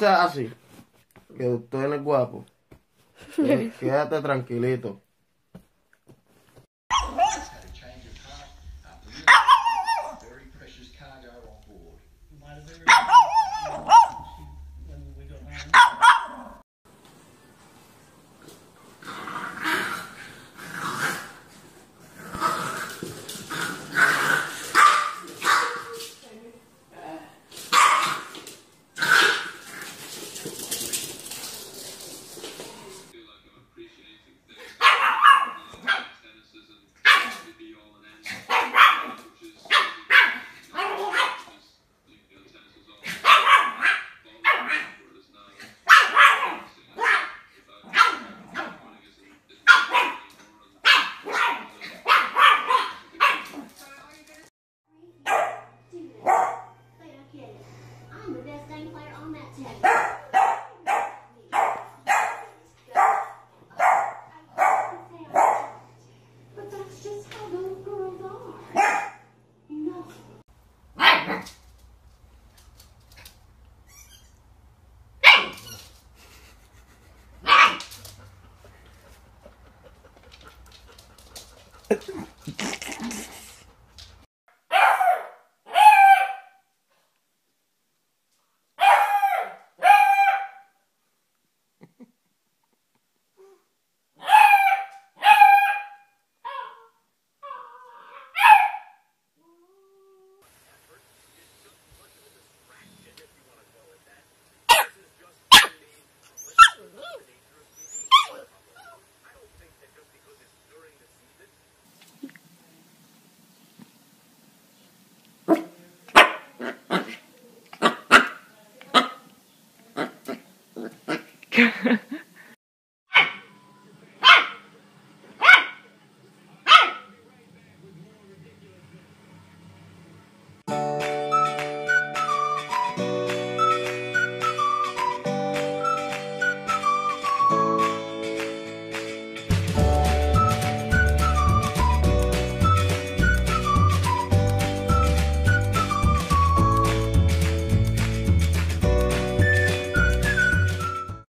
seas así, que tú eres guapo. Quédate tranquilito.